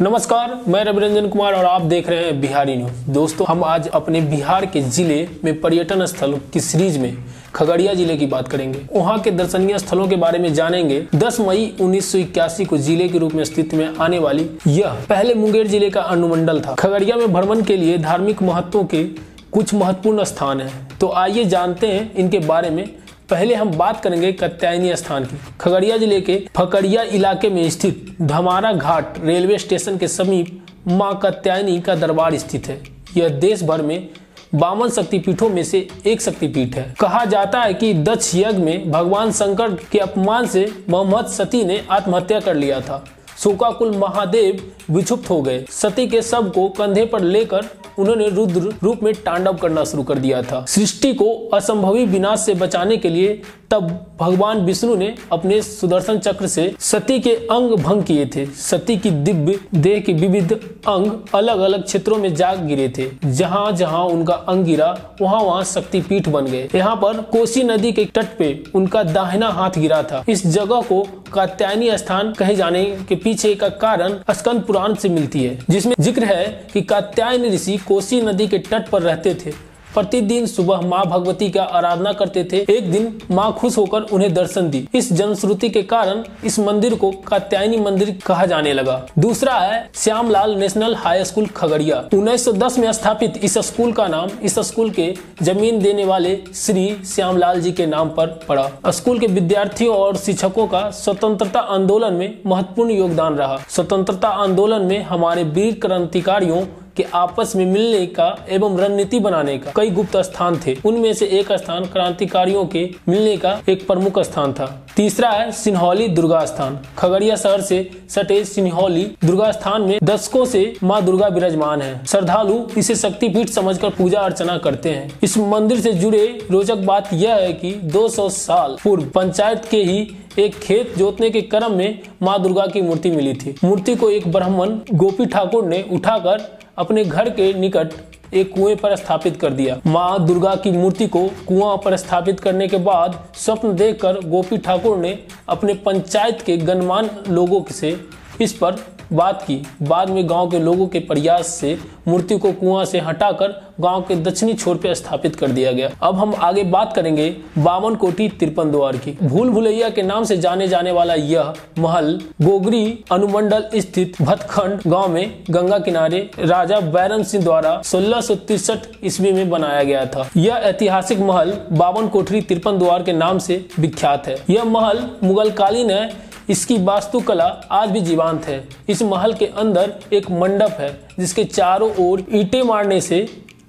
नमस्कार, मैं अभिनंदन कुमार और आप देख रहे हैं बिहारी न्यूज़। दोस्तों, हम आज अपने बिहार के जिले में पर्यटन स्थलों की सीरीज में खगड़िया जिले की बात करेंगे। वहां के दर्शनीय स्थलों के बारे में जानेंगे। 10 मई 1981 को जिले के रूप में अस्तित्व में आने वाली यह पहले मुंगेर जिले का अनुमंडल था। खगड़िया में भ्रमण के लिए धार्मिक महत्व के कुछ महत्वपूर्ण स्थान है, तो आइए जानते हैं इनके बारे में। पहले हम बात करेंगे कात्यायनी स्थान की। खगड़िया जिले के फरकिया इलाके में स्थित धमारा घाट रेलवे स्टेशन के समीप मां कात्यायनी का दरबार स्थित है। यह देश भर में 52 शक्तिपीठों में से एक शक्तिपीठ है। कहा जाता है कि दक्ष यज्ञ में भगवान शंकर के अपमान से मोहम्मद सती ने आत्महत्या कर लिया था। शोकाकुल महादेव विक्षुप्त हो गए। सती के शव को कंधे पर लेकर उन्होंने रुद्र रूप में तांडव करना शुरू कर दिया था। सृष्टि को असंभवी विनाश से बचाने के लिए तब भगवान विष्णु ने अपने सुदर्शन चक्र से सती के अंग भंग किए थे। सती की दिव्य देह के विविध अंग अलग अलग क्षेत्रों में जा गिरे थे। जहाँ जहाँ उनका अंग गिरा वहाँ वहाँ शक्तिपीठ बन गए। यहाँ पर कोसी नदी के तट पे उनका दाहिना हाथ गिरा था। इस जगह को कात्यायनी स्थान कहे जाने के पीछे का कारण स्कंदपुराण से मिलती है, जिसमें जिक्र है कि कात्यायनी ऋषि कोसी नदी के तट पर रहते थे। प्रतिदिन सुबह माँ भगवती का आराधना करते थे। एक दिन माँ खुश होकर उन्हें दर्शन दी। इस जनश्रुति के कारण इस मंदिर को कात्यायनी मंदिर कहा जाने लगा। दूसरा है Shyamlal national high school Khagaria. 1910 में स्थापित इस स्कूल का नाम इस स्कूल के जमीन देने वाले श्री श्यामलाल जी के नाम पर पड़ा। स्कूल के विद्यार्थियों और शिक्षकों का स्वतंत्रता आंदोलन में महत्वपूर्ण योगदान रहा। स्वतंत्रता आंदोलन में हमारे वीर क्रांतिकारियों के आपस में मिलने का एवं रणनीति बनाने का कई गुप्त स्थान थे। उनमें से एक स्थान क्रांतिकारियों के मिलने का एक प्रमुख स्थान था। तीसरा है सिंहोली दुर्गा स्थान। खगड़िया शहर से सटे सिंहोली दुर्गा स्थान में दशकों से मां दुर्गा विराजमान है। श्रद्धालु इसे शक्तिपीठ समझकर पूजा अर्चना करते हैं। इस मंदिर से जुड़े रोचक बात यह है कि 200 साल पूर्व पंचायत के ही एक खेत जोतने के क्रम में मां दुर्गा की मूर्ति मिली थी। मूर्ति को एक ब्राह्मण गोपी ठाकुर ने उठाकर अपने घर के निकट एक कुएं पर स्थापित कर दिया। मां दुर्गा की मूर्ति को कुआं पर स्थापित करने के बाद स्वप्न देखकर गोपी ठाकुर ने अपने पंचायत के गणमान्य लोगों से इस पर बात की। बाद में गांव के लोगों के प्रयास से मूर्ति को कुआं से हटाकर गांव के दक्षिणी छोर पर स्थापित कर दिया गया। अब हम आगे बात करेंगे बावन कोठी 53 द्वार की। भूल भुलैया के नाम से जाने जाने वाला यह महल गोगरी अनुमंडल स्थित भटखंड गांव में गंगा किनारे राजा वैरम सिंह द्वारा 1663 ईस्वी में बनाया गया था। यह ऐतिहासिक महल बावन कोठी 53 द्वार के नाम से विख्यात है। यह महल मुगल कालीन है। इसकी वास्तुकला आज भी जीवंत है। इस महल के अंदर एक मंडप है जिसके चारों ओर ईंटें मारने से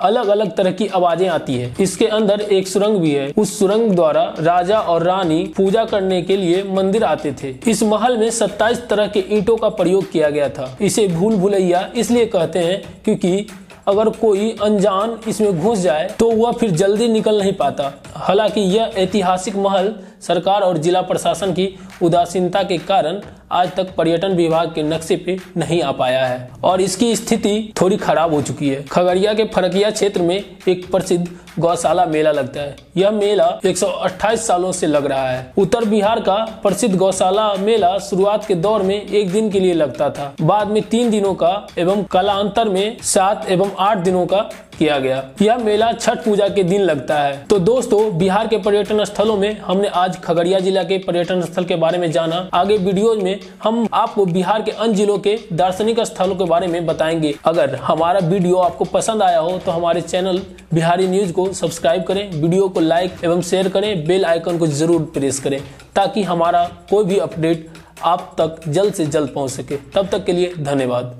अलग अलग तरह की आवाजें आती है। इसके अंदर एक सुरंग भी है। उस सुरंग द्वारा राजा और रानी पूजा करने के लिए मंदिर आते थे। इस महल में 27 तरह के ईंटों का प्रयोग किया गया था। इसे भूल भुलैया इसलिए कहते हैं क्योंकि अगर कोई अनजान इसमें घुस जाए तो वह फिर जल्दी निकल नहीं पाता। हालांकि यह ऐतिहासिक महल सरकार और जिला प्रशासन की उदासीनता के कारण आज तक पर्यटन विभाग के नक्शे पे नहीं आ पाया है और इसकी स्थिति थोड़ी खराब हो चुकी है। खगड़िया के फरकिया क्षेत्र में एक प्रसिद्ध गौशाला मेला लगता है। यह मेला 128 सालों से लग रहा है। उत्तर बिहार का प्रसिद्ध गौशाला मेला शुरुआत के दौर में एक दिन के लिए लगता था, बाद में 3 दिनों का एवं कालांतर में 7 एवं 8 दिनों का किया गया। यह मेला छठ पूजा के दिन लगता है। तो दोस्तों, बिहार के पर्यटन स्थलों में हमने आज खगड़िया जिला के पर्यटन स्थल के बारे में जाना। आगे वीडियो में हम आपको बिहार के अन्य जिलों के दार्शनिक स्थलों के बारे में बताएंगे। अगर हमारा वीडियो आपको पसंद आया हो तो हमारे चैनल बिहारी न्यूज़ को सब्सक्राइब करें, वीडियो को लाइक एवं शेयर करें, बेल आइकन को जरूर प्रेस करें ताकि हमारा कोई भी अपडेट आप तक जल्द से जल्द पहुंच सके। तब तक के लिए धन्यवाद।